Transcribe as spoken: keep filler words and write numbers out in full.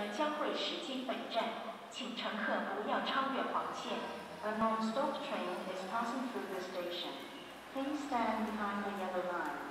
车将会驶经本站，请乘客不要超越黄线。A non-stop train is passing through the station. Please stand behind the yellow line.